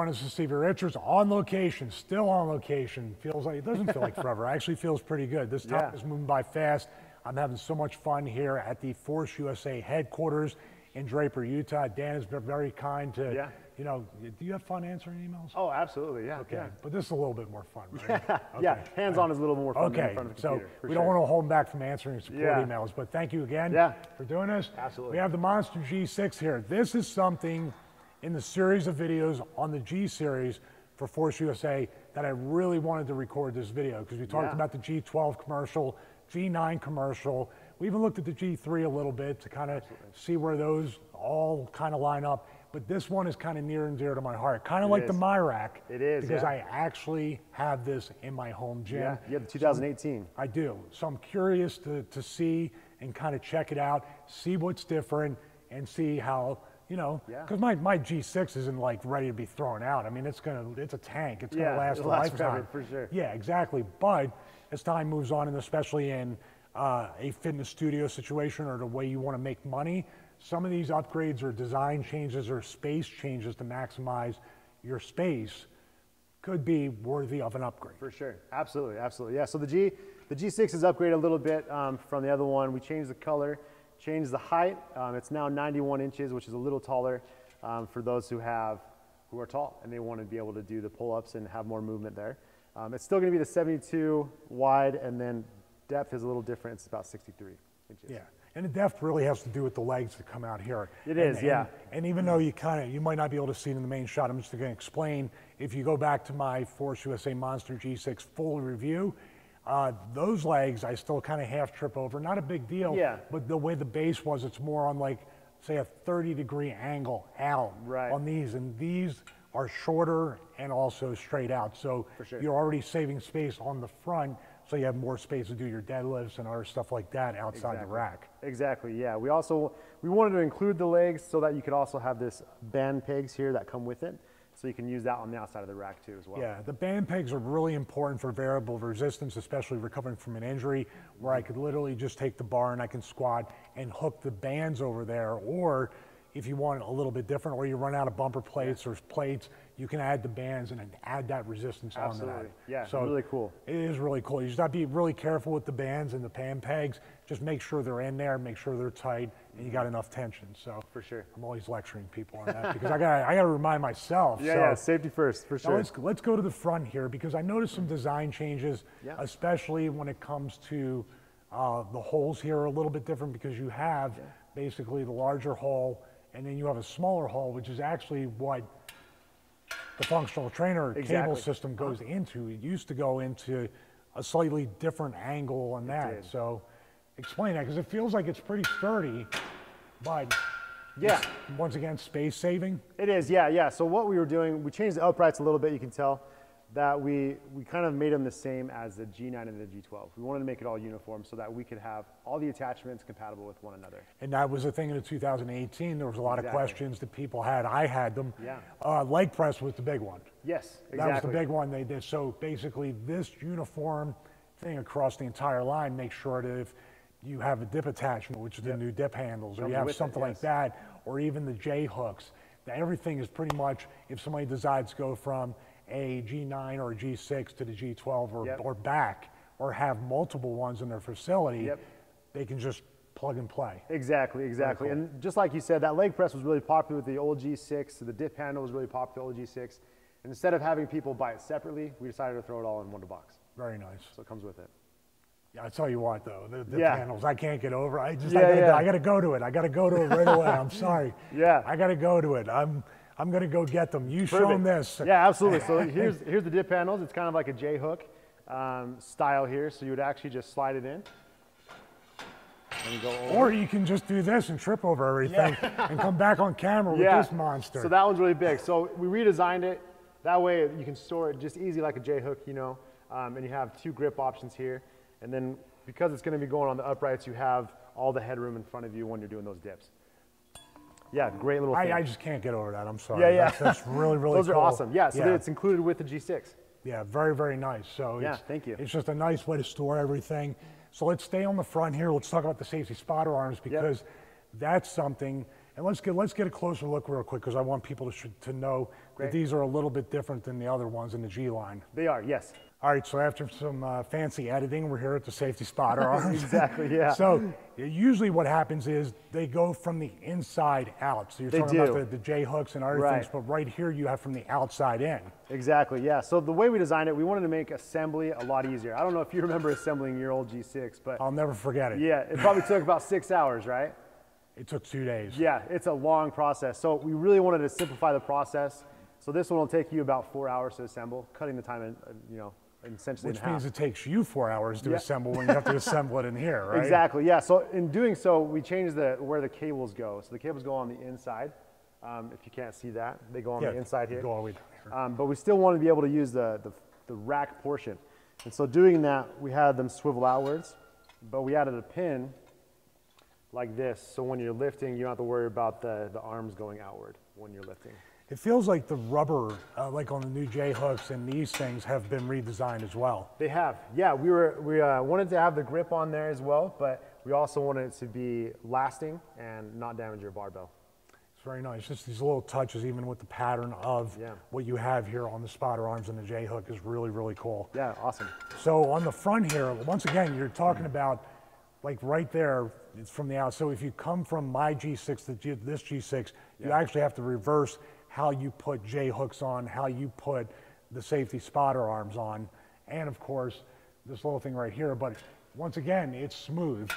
everyone. This is Stevie Richards on location, still on location. Feels like, it doesn't feel like forever. Actually feels pretty good. This time is moving by fast. I'm having so much fun here at the Force USA headquarters in Draper, Utah. Dan has been very kind to, you know, do you have fun answering emails? Oh, absolutely, yeah. Okay, but this is a little bit more fun, right? Hands-on is a little more fun than in front of the computer. So we don't want to hold them back from answering support emails, but thank you again for doing this. Absolutely. We have the Monster G6 here. This is something in the series of videos on the G-Series for Force USA that I really wanted to record this video, because we talked about the G12 commercial, G9 commercial. We even looked at the G3 a little bit to kind of see where those all kind of line up. But this one is kind of near and dear to my heart. Kind of like the MyRack. It is, because I actually have this in my home gym. Yeah, you have the 2018. So I do. So I'm curious to see and kind of check it out, see what's different, and see how, you know, because my G6 isn't like ready to be thrown out. I mean, it's a tank. It's gonna last a lifetime. For sure. Yeah, exactly. But as time moves on, and especially in a fitness studio situation or the way you want to make money, some of these upgrades or design changes or space changes to maximize your space could be worthy of an upgrade. For sure, absolutely, absolutely. Yeah, so the G6 is upgraded a little bit from the other one. We changed the color, changed the height. It's now 91 inches, which is a little taller for those who are tall and they want to be able to do the pull-ups and have more movement there. It's still gonna be the 72 wide, and then depth is a little different. It's about 63 inches. Yeah. And the depth really has to do with the legs that come out here. It is, and even though you might not be able to see it in the main shot, I'm just going to explain. If you go back to my Force USA Monster G6 full review, those legs I still kind of half trip over. Not a big deal, but the way the base was, it's more on like, say, a 30-degree angle out on these. And these are shorter and also straight out. So you're already saving space on the front, so you have more space to do your deadlifts and other stuff like that outside the rack. Exactly, yeah. We also, we wanted to include the legs so that you could also have this band pegs here that come with it. So you can use that on the outside of the rack too as well. Yeah, the band pegs are really important for variable resistance, especially recovering from an injury, where I could literally just take the bar and I can squat and hook the bands over there. Or if you want a little bit different, or you run out of bumper plates or plates, you can add the bands and add that resistance onto that. Yeah, so really cool. It is really cool. You just got to be really careful with the bands and the pan pegs. Just make sure they're in there, make sure they're tight, and you got enough tension. So for sure, I'm always lecturing people on that because I got to remind myself. Yeah, so safety first for sure. Now let's go to the front here, because I noticed some design changes, especially when it comes to the holes here are a little bit different, because you have basically the larger hole, and then you have a smaller hole, which is actually what the functional trainer cable system goes into. It used to go into a slightly different angle on that. So explain that, because it feels like it's pretty sturdy, but once again, space saving. It is, So what we were doing, we changed the uprights a little bit. You can tell that we kind of made them the same as the G9 and the G12. We wanted to make it all uniform so that we could have all the attachments compatible with one another. And that was the thing in the 2018. There was a lot of questions that people had. I had them. Leg press was the big one. Yes, exactly. That was the big one they did. So basically this uniform thing across the entire line makes sure that if you have a dip attachment, which is the new dip handles, or you have something like that, or even the J hooks, that everything is pretty much, if somebody decides to go from a G9 or a G6 to the G12 or back, or have multiple ones in their facility, they can just plug and play. Exactly, exactly. Cool. And just like you said, that leg press was really popular with the old G6, so the dip handle was really popular with the old G6. And instead of having people buy it separately, we decided to throw it all in one box. Very nice. So it comes with it. Yeah, I tell you what though, the dip handles, I can't get over. I gotta go to it. I gotta go to it right away. I'm sorry. I gotta go to it. I'm gonna go get them. You show them this. Yeah, absolutely. So here's the dip handles. It's kind of like a J hook style here. So you would actually just slide it in and go over. Or you can just do this and trip over everything and come back on camera with this monster. So that one's really big. So we redesigned it. That way you can store it just easy like a J hook, you know, and you have two grip options here. And then because it's gonna be going on the uprights, you have all the headroom in front of you when you're doing those dips. Yeah, great little thing. I just can't get over that. I'm sorry. That's really, really Those cool. are awesome. Yeah, so it's included with the G6. Yeah, very, very nice. So thank you. It's just a nice way to store everything. So let's stay on the front here. Let's talk about the safety spotter arms, because that's something, And let's get a closer look real quick, because I want people to know that these are a little bit different than the other ones in the G line. They are, yes. All right, so after some fancy editing, we're here at the safety spotter arms. Exactly, yeah. So usually what happens is they go from the inside out. So you're talking about the J hooks and other things, but right here you have from the outside in. Exactly, yeah. So the way we designed it, we wanted to make assembly a lot easier. I don't know if you remember assembling your old G6, but I'll never forget it. Yeah, it probably took about 6 hours, right? It took 2 days. Yeah, it's a long process. So we really wanted to simplify the process. So this one will take you about 4 hours to assemble, cutting the time, you know, essentially in half. Which means it takes you 4 hours to assemble when you have to assemble it in here, right? Exactly, yeah. So in doing so, we changed where the cables go. So the cables go on the inside. If you can't see that, they go on the inside here. Go all the way down here. But we still want to be able to use the rack portion. And so doing that, we had them swivel outwards, but we added a pin like this, so when you're lifting, you don't have to worry about the arms going outward when you're lifting. It feels like the rubber, like on the new J-hooks and these things, have been redesigned as well. They have, yeah. We wanted to have the grip on there as well, but we also wanted it to be lasting and not damage your barbell. It's very nice. Just these little touches, even with the pattern of what you have here on the spotter arms and the J-hook, is really, really cool. Yeah, awesome. So on the front here, once again, you're talking about, like right there, it's from the out. So if you come from my G6 to this G6, you actually have to reverse how you put J hooks on, how you put the safety spotter arms on, and of course, this little thing right here. But once again, it's smooth.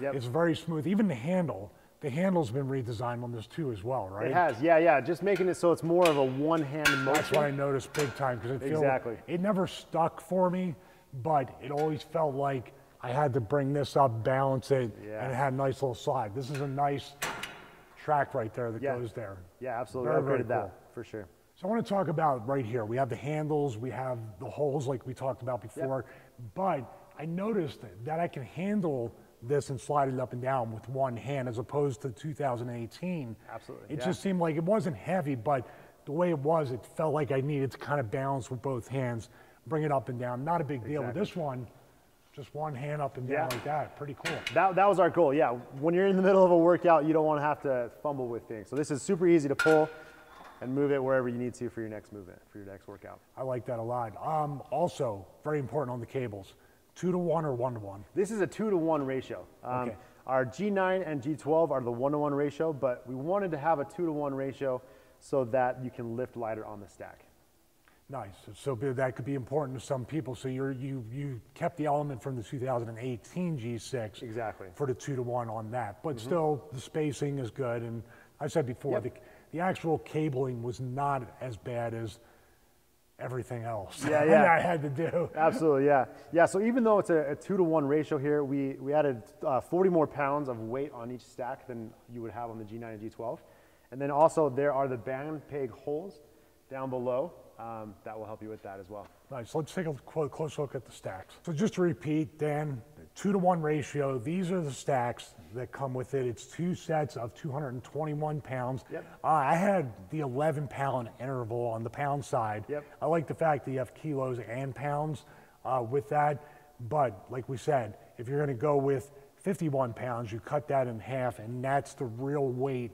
Yep. It's very smooth. Even the handle. The handle's been redesigned on this too as well, right? It has, yeah, yeah. Just making it so it's more of a one-hand motion. That's what I noticed big time, because it feels, it never stuck for me, but it always felt like I had to bring this up, balance it, and it had a nice little slide. This is a nice track right there that goes there. Yeah, absolutely. I upgraded that for sure. So I want to talk about right here. We have the handles, we have the holes like we talked about before, but I noticed that I can handle this and slide it up and down with one hand as opposed to 2018. Absolutely. It just seemed like it wasn't heavy, but the way it was, it felt like I needed to kind of balance with both hands, bring it up and down. Not a big deal, but this one, just one hand up and down like that, pretty cool. That was our goal, yeah. When you're in the middle of a workout, you don't want to have to fumble with things. So this is super easy to pull and move it wherever you need to for your next movement, for your next workout. I like that a lot. Also, very important on the cables, 2-to-1 or 1-to-1? This is a 2-to-1 ratio. Okay. Our G9 and G12 are the 1-to-1 ratio, but we wanted to have a 2-to-1 ratio so that you can lift lighter on the stack. Nice. So that could be important to some people. So you kept the element from the 2018 G6 for the 2-to-1 on that, but still the spacing is good. And I said before, the actual cabling was not as bad as everything else that I had to do. Absolutely, yeah. Yeah, so even though it's a 2-to-1 ratio here, we added 40 more pounds of weight on each stack than you would have on the G9 and G12. And then also there are the band peg holes down below. That will help you with that as well. Nice. Let's take a close look at the stacks. So just to repeat, Dan, 2-to-1 ratio. These are the stacks that come with it. It's 2 sets of 221 pounds. Yep. I had the 11-pound interval on the pound side. Yep. I like the fact that you have kilos and pounds with that. But like we said, if you're going to go with 51 pounds, you cut that in half, and that's the real weight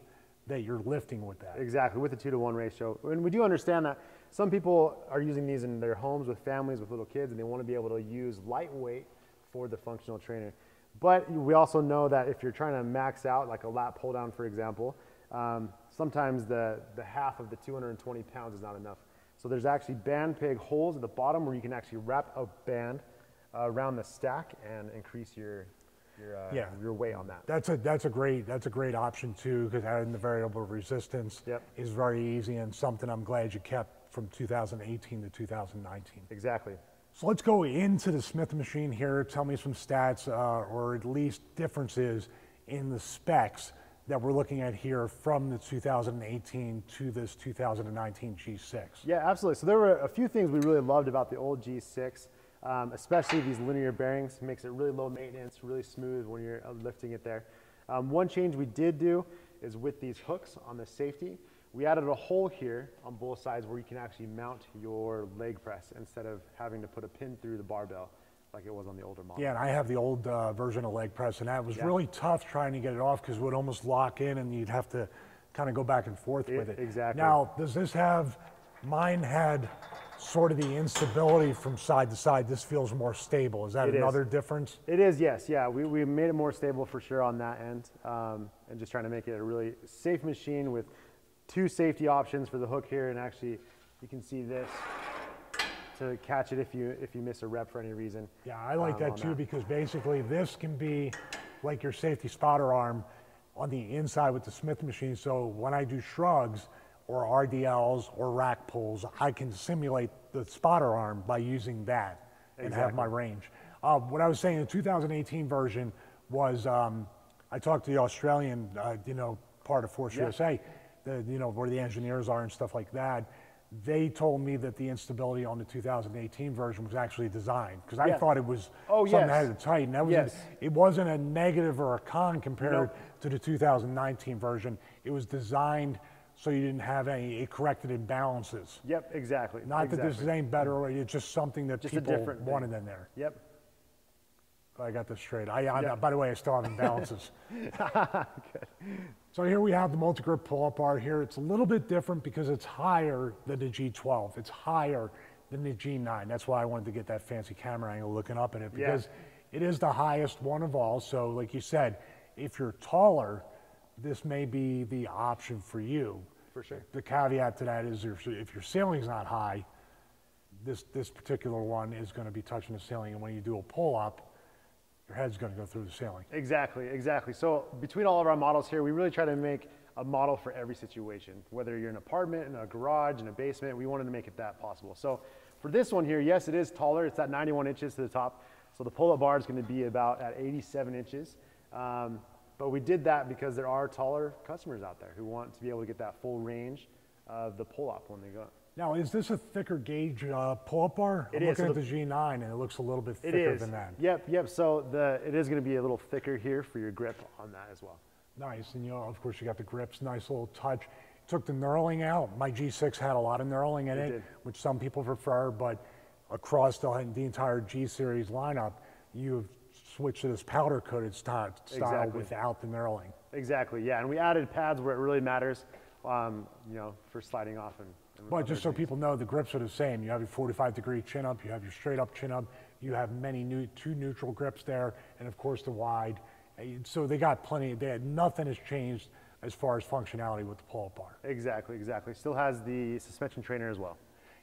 that you're lifting with that. Exactly, with the 2-to-1 ratio. And we do understand that some people are using these in their homes with families with little kids, and they want to be able to use lightweight for the functional trainer. But we also know that if you're trying to max out, like a lat pull down, for example, sometimes the half of the 220 pounds is not enough. So there's actually band peg holes at the bottom where you can actually wrap a band around the stack and increase your weight on that. That's a great option too, because adding the variable resistance is very easy, and something I'm glad you kept from 2018 to 2019. Exactly. So let's go into the Smith machine here. Tell me some stats or at least differences in the specs that we're looking at here from the 2018 to this 2019 G6. Yeah, absolutely. So there were a few things we really loved about the old G6. Especially these linear bearings, makes it really low maintenance, really smooth when you're lifting it there. One change we did do is with these hooks on the safety, we added a hole here on both sides where you can actually mount your leg press instead of having to put a pin through the barbell like it was on the older model. Yeah, and I have the old version of leg press, and that was really tough trying to get it off because it would almost lock in and you'd have to kind of go back and forth with it. Exactly. Now, does this have, mine had sort of the instability from side to side. This feels more stable. Is that another difference? It is, yes. Yeah, we made it more stable for sure on that end, and just trying to make it a really safe machine with two safety options for the hook here, and actually you can see this to catch it if you miss a rep for any reason. Yeah, I like that too, because basically this can be like your safety spotter arm on the inside with the Smith machine. So when I do shrugs or RDLs or rack pulls, I can simulate the spotter arm by using that and have my range. What I was saying, the 2018 version was, I talked to the Australian, part of Force USA, where the engineers are and stuff like that. They told me that the instability on the 2018 version was actually designed, because I thought it was something that had to tighten. That was it wasn't a negative or a con compared to the 2019 version. It was designed so you didn't have any, it corrected imbalances. Yep, exactly. Not that this is any better, it's just something that just people wanted in there. Yep. I got this straight. By the way, I still have imbalances. Good. So here we have the multi-grip pull-up bar here. It's a little bit different because it's higher than the G12. It's higher than the G9. That's why I wanted to get that fancy camera angle looking up at it, because it is the highest one of all. So like you said, if you're taller, this may be the option for you. For sure. The caveat to that is if your ceiling's not high, this particular one is going to be touching the ceiling, and when you do a pull-up, your head's going to go through the ceiling. Exactly. So between all of our models here, we really try to make a model for every situation. Whether you're in an apartment, in a garage, in a basement, we wanted to make it that possible. So for this one here, yes, it is taller. It's at 91 inches to the top. So the pull-up bar is going to be about at 87 inches. But we did that because there are taller customers out there who want to be able to get that full range of the pull-up when they go. Now, is this a thicker gauge pull-up bar? I'm looking at the G9, and it looks a little bit thicker than that. Yep. So it is going to be a little thicker here for your grip on that as well. Nice, and of course, you got the grips. Nice little touch. Took the knurling out. My G6 had a lot of knurling in it, which some people prefer, but across the entire G-Series lineup, you've switched to this powder-coated style without the knurling. Exactly, yeah, and we added pads where it really matters, for sliding off and... But just so people know, the grips are the same. You have your 45-degree chin-up, you have your straight-up chin-up, you have two neutral grips there, and of course the wide. So they got plenty. Nothing has changed as far as functionality with the pull-up bar. Exactly. Still has the suspension trainer as well.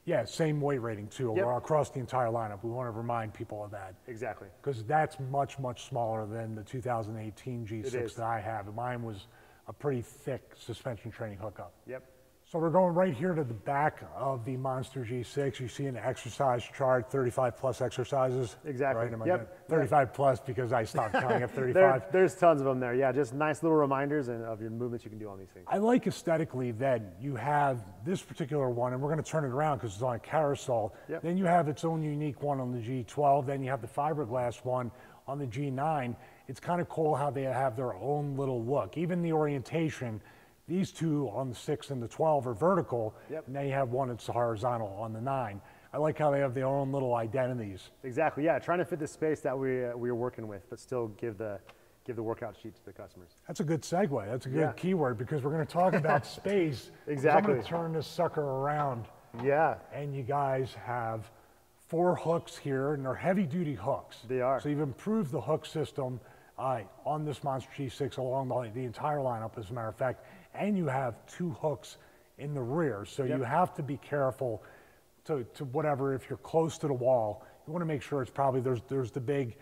Yeah, same weight rating too, across the entire lineup. We want to remind people of that. Exactly. Because that's much, much smaller than the 2018 G6 that I have. Mine was a pretty thick suspension training hookup. Yep. So we're going right here to the back of the Monster G6. You see an exercise chart, 35 plus exercises. Exactly. Right? 35 plus, because I stopped counting at 35. There's tons of them there. Yeah, just nice little reminders of your movements you can do on these things. I like aesthetically that you have this particular one, and we're going to turn it around because it's on a carousel. Yep. Then you have its own unique one on the G12. Then you have the fiberglass one on the G9. It's kind of cool how they have their own little look. Even the orientation. These two on the 6 and the 12 are vertical, and then you have one that's horizontal on the 9. I like how they have their own little identities. Exactly, yeah, trying to fit the space that we're working with, but still give the workout sheet to the customers. That's a good segue, that's a good keyword, because we're gonna talk about space. Exactly. I'm gonna turn this sucker around. Yeah. And you guys have 4 hooks here, and they're heavy-duty hooks. They are. So you've improved the hook system on this Monster G6 along the entire lineup, as a matter of fact, and you have 2 hooks in the rear. So you have to be careful to whatever, if you're close to the wall, you wanna make sure it's probably, there's the big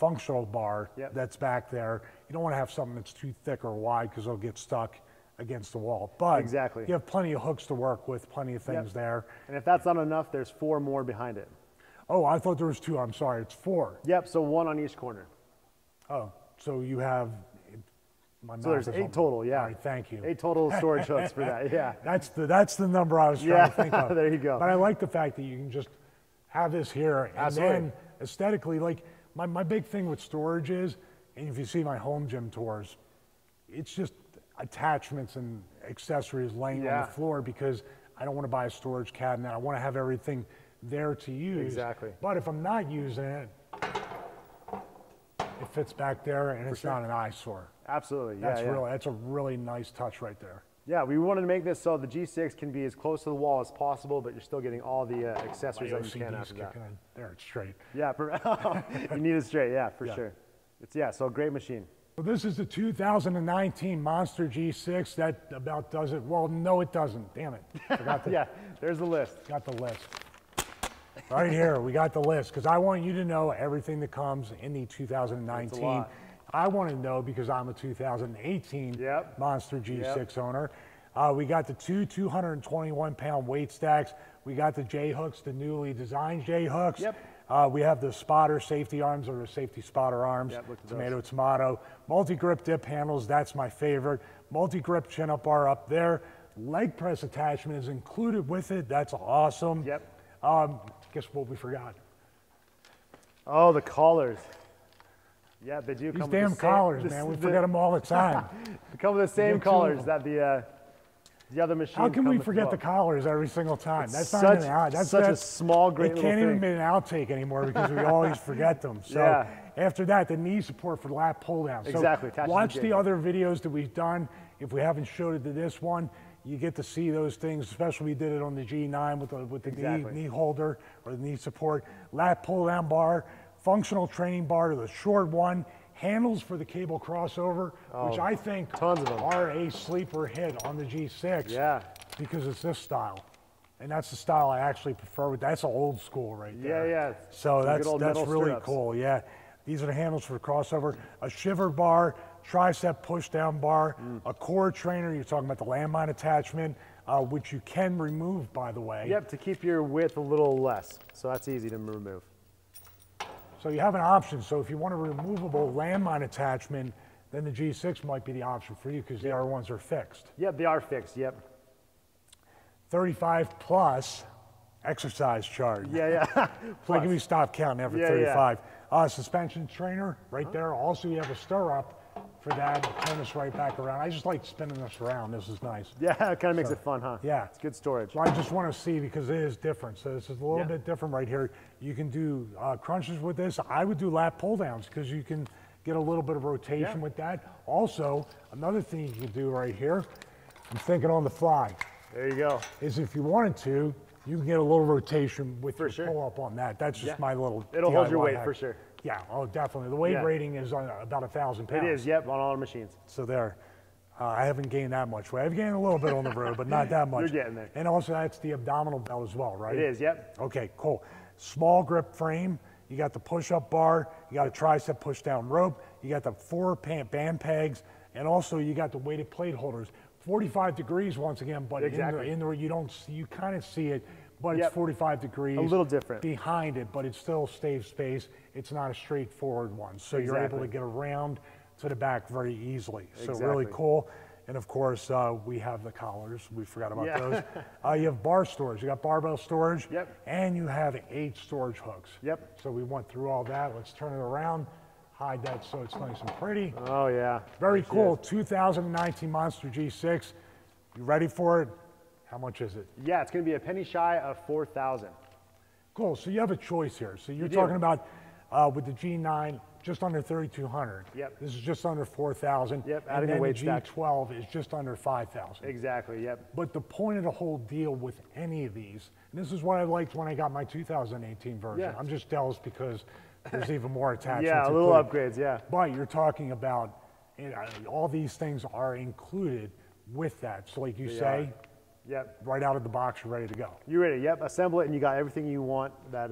functional bar that's back there. You don't wanna have something that's too thick or wide, because it'll get stuck against the wall. But you have plenty of hooks to work with, plenty of things there. And if that's not enough, there's 4 more behind it. Oh, I thought there was 2, I'm sorry, it's 4. Yep, so 1 on each corner. Oh, so you have... So there's 8 total, yeah. All right, thank you. 8 total storage hooks for that, yeah. That's the number I was trying to think of. There you go. But I like the fact that you can just have this here. Absolutely. And then aesthetically, like my big thing with storage is, and if you see my home gym tours, it's just attachments and accessories laying on the floor, because I don't want to buy a storage cabinet. I want to have everything there to use. Exactly. But if I'm not using it, it fits back there, and it's not an eyesore. Absolutely, that's a really nice touch right there. Yeah, we wanted to make this so the G6 can be as close to the wall as possible, but you're still getting all the accessories that you can after that. In. There, it's straight. Yeah, you need it straight, yeah, for sure. It's, yeah, so great machine. Well, this is the 2019 Monster G6. That about does it. Well, no, it doesn't. Damn it. Forgot the, yeah, there's the list. Got the list. Right here, we got the list, because I want you to know everything that comes in the 2019. I want to know because I'm a 2018 Monster G6 owner. We got the two 221-pound weight stacks. We got the J-hooks, the newly designed J-hooks. We have the spotter safety arms, or the safety spotter arms, tomato. Multi-grip dip handles, that's my favorite. Multi-grip chin-up bar up there. Leg press attachment is included with it. That's awesome. Guess what we forgot? Oh, the collars. Yeah, they do come with the same. These damn collars, man. We forget them all the time. They come with the same collars that the other machine. How can we forget the collars every single time? That's not an out. That's such a small, great little thing. It can't even be an outtake anymore because we always forget them. So after that, the knee support for lat pull down. Exactly. Watch the other videos that we've done. If we haven't showed it to this one, you get to see those things. Especially we did it on the G9 with the knee holder or the knee support, lat pull down bar. Functional training bar to the short one, handles for the cable crossover, which I think tons of them are a sleeper hit on the G6. Yeah, because it's this style, and that's the style I actually prefer. That's old school right there. Yeah, yeah. So that's really cool. Yeah, these are the handles for the crossover, a shiver bar, tricep push down bar, a core trainer. You're talking about the landmine attachment, which you can remove, by the way. Yep, to keep your width a little less. So that's easy to remove. So you have an option. So if you want a removable landmine attachment, then the G6 might be the option for you because the other ones are fixed. Yep, they are fixed, 35 plus exercise charge. Yeah, yeah. Like if we stop counting after 35. Yeah. Suspension trainer right there. Also, you have a stir up for that. Turn this right back around. I just like spinning this around. This is nice. Yeah, it kind of makes it fun, huh? Yeah. It's good storage. So I just want to see because it is different. So this is a little bit different right here. You can do crunches with this. I would do lat pull downs because you can get a little bit of rotation with that. Also, another thing you can do right here, I'm thinking on the fly. There you go. Is if you wanted to, you can get a little rotation with your pull up on that. That's just my little DIY. It'll hold your weight for sure. Yeah, oh, definitely. The weight rating is on about 1,000 pounds. It is, on all the machines. So there, I haven't gained that much weight. I've gained a little bit on the road, but not that much. You're getting there. And also that's the abdominal belt as well, right? It is, Okay, cool. Small grip frame. You got the push-up bar. You got a tricep push-down rope. You got the four band pegs. And also you got the weighted plate holders. 45 degrees once again, but in the you don't see, you kind of see it, but it's 45 degrees. A little different. Behind it, but it still stays space. It's not a straightforward one. So you're able to get around to the back very easily. So really cool. And of course, we have the collars. We forgot about those. You have bar storage. You got barbell storage. And you have 8 storage hooks. So we went through all that. Let's turn it around. Hide that so it's nice and pretty. Oh, yeah. Very cool. 2019 Monster G6. You ready for it? How much is it? Yeah, it's going to be a penny shy of $4,000. Cool. So you have a choice here. So you're talking about with the G9, just under $3,200. This is just under $4,000. And then the G12 is just under $5,000. Exactly. But the point of the whole deal with any of these, and this is what I liked when I got my 2018 version. I'm just jealous because there's even more attachments. A little upgrades. But you're talking about all these things are included with that. So like you say. Right out of the box, you're ready to go. You're ready, assemble it and you got everything you want that,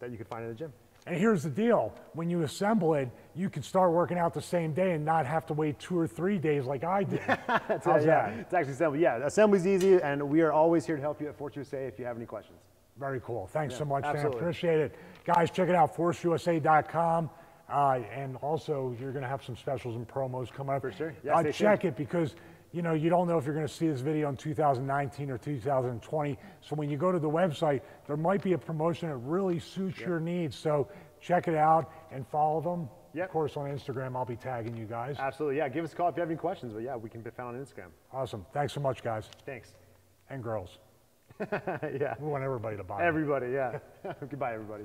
that you could find in the gym. And here's the deal, when you assemble it, you can start working out the same day and not have to wait 2 or 3 days like I did. How's that? It's actually assembled, assembly's easy and we are always here to help you at Force USA if you have any questions. Very cool, thanks so much, man, appreciate it. Guys, check it out, forceusa.com. And also, you're gonna have some specials and promos coming up. For sure, check it because you know, you don't know if you're going to see this video in 2019 or 2020. So when you go to the website, there might be a promotion that really suits your needs. So check it out and follow them. Of course, on Instagram, I'll be tagging you guys. Absolutely. Yeah. Give us a call if you have any questions. But yeah, we can be found on Instagram. Awesome. Thanks so much, guys. Thanks. And girls. We want everybody to buy. Everybody. Goodbye, everybody.